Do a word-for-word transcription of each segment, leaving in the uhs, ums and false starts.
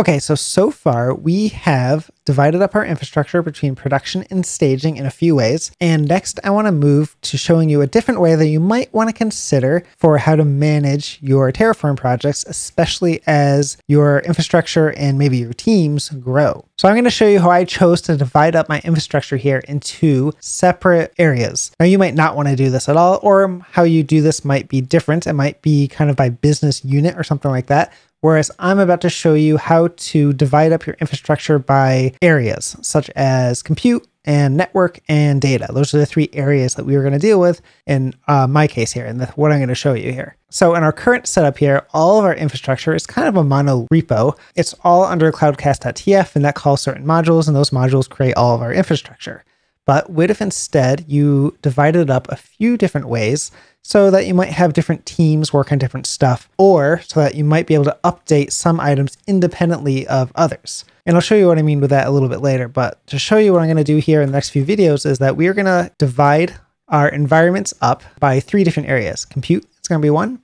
Okay, so, so far we have divided up our infrastructure between production and staging in a few ways. And next I want to move to showing you a different way that you might want to consider for how to manage your Terraform projects, especially as your infrastructure and maybe your teams grow. So I'm going to show you how I chose to divide up my infrastructure here into separate areas. Now you might not want to do this at all, or how you do this might be different. It might be kind of by business unit or something like that. Whereas I'm about to show you how to divide up your infrastructure by areas, such as compute and network and data. Those are the three areas that we were going to deal with in uh, my case here, and what I'm going to show you here. So in our current setup here, all of our infrastructure is kind of a mono repo. It's all under cloudcast dot T F, and that calls certain modules, and those modules create all of our infrastructure. But what if instead you divided it up a few different ways so that you might have different teams work on different stuff, or so that you might be able to update some items independently of others? And I'll show you what I mean with that a little bit later, but to show you what I'm going to do here in the next few videos is that we are going to divide our environments up by three different areas. Compute is going to be one.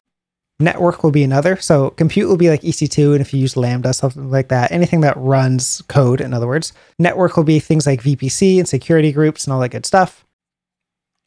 Network will be another. So compute will be like E C two, and if you use Lambda, something like that, anything that runs code, in other words. Network will be things like V P C and security groups and all that good stuff.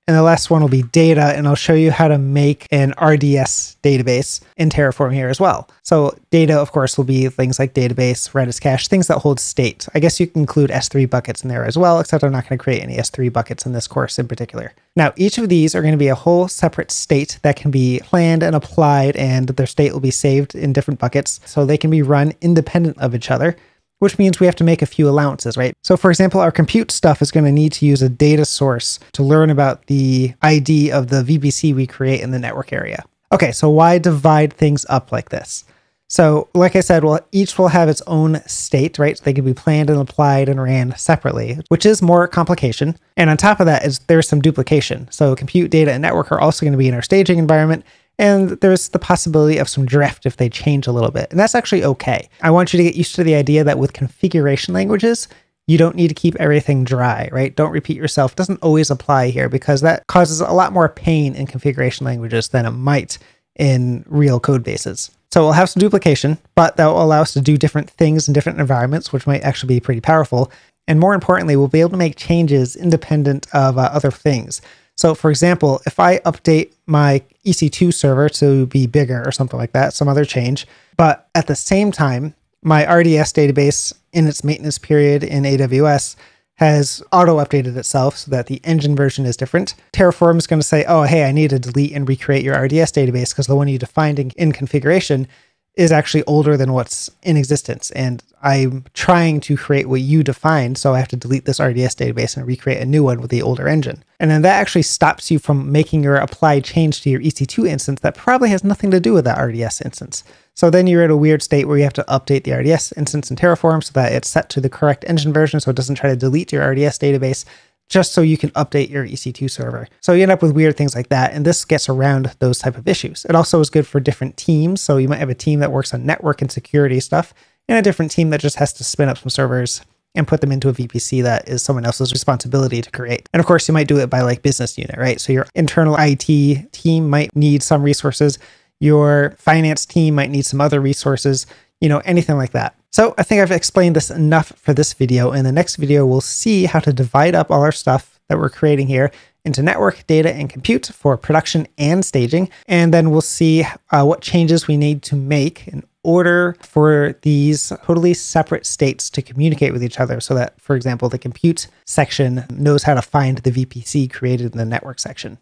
And the last one will be data, and I'll show you how to make an R D S database in Terraform here as well. So data, of course, will be things like database, Redis cache, things that hold state. I guess you can include S three buckets in there as well, except I'm not going to create any S three buckets in this course in particular. Now, each of these are going to be a whole separate state that can be planned and applied, and their state will be saved in different buckets, so they can be run independent of each other, which means we have to make a few allowances, right? So for example, our compute stuff is going to need to use a data source to learn about the I D of the V P C we create in the network area. Okay, so why divide things up like this? So like I said, well, each will have its own state, right? So they can be planned and applied and ran separately, which is more complication. And on top of that is there's some duplication. So compute, data, and network are also going to be in our staging environment. And there's the possibility of some drift if they change a little bit. And that's actually okay. I want you to get used to the idea that with configuration languages, you don't need to keep everything dry, right? Don't repeat yourself. Doesn't always apply here because that causes a lot more pain in configuration languages than it might in real code bases. So we'll have some duplication, but that will allow us to do different things in different environments, which might actually be pretty powerful. And more importantly, we'll be able to make changes independent of uh, other things. So for example, if I update my E C two server to be bigger or something like that, some other change, but at the same time, my R D S database in its maintenance period in A W S has auto-updated itself so that the engine version is different. Terraform is going to say, oh, hey, I need to delete and recreate your R D S database because the one you defined in, in configuration is actually older than what's in existence. And I'm trying to create what you defined, so I have to delete this R D S database and recreate a new one with the older engine. And then that actually stops you from making your applied change to your E C two instance that probably has nothing to do with that R D S instance. So then you're at a weird state where you have to update the R D S instance in Terraform so that it's set to the correct engine version so it doesn't try to delete your R D S database, just so you can update your E C two server. So you end up with weird things like that, and this gets around those type of issues. It also is good for different teams, so you might have a team that works on network and security stuff, and a different team that just has to spin up some servers and put them into a V P C that is someone else's responsibility to create. And of course, you might do it by like business unit, right? So your internal I T team might need some resources, your finance team might need some other resources, you know, anything like that. So I think I've explained this enough for this video. In the next video, we'll see how to divide up all our stuff that we're creating here into network, data, and compute for production and staging. And then we'll see uh, what changes we need to make in order for these totally separate states to communicate with each other so that, for example, the compute section knows how to find the V P C created in the network section.